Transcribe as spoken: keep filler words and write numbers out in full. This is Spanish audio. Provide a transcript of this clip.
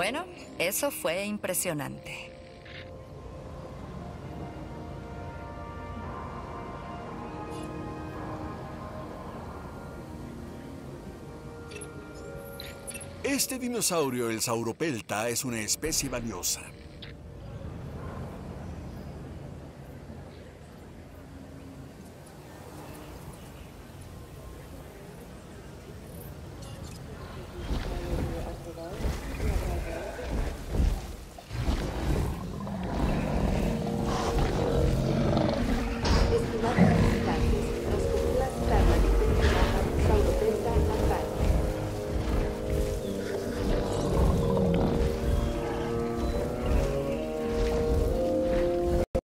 Bueno, eso fue impresionante. Este dinosaurio, el Sauropelta, es una especie valiosa.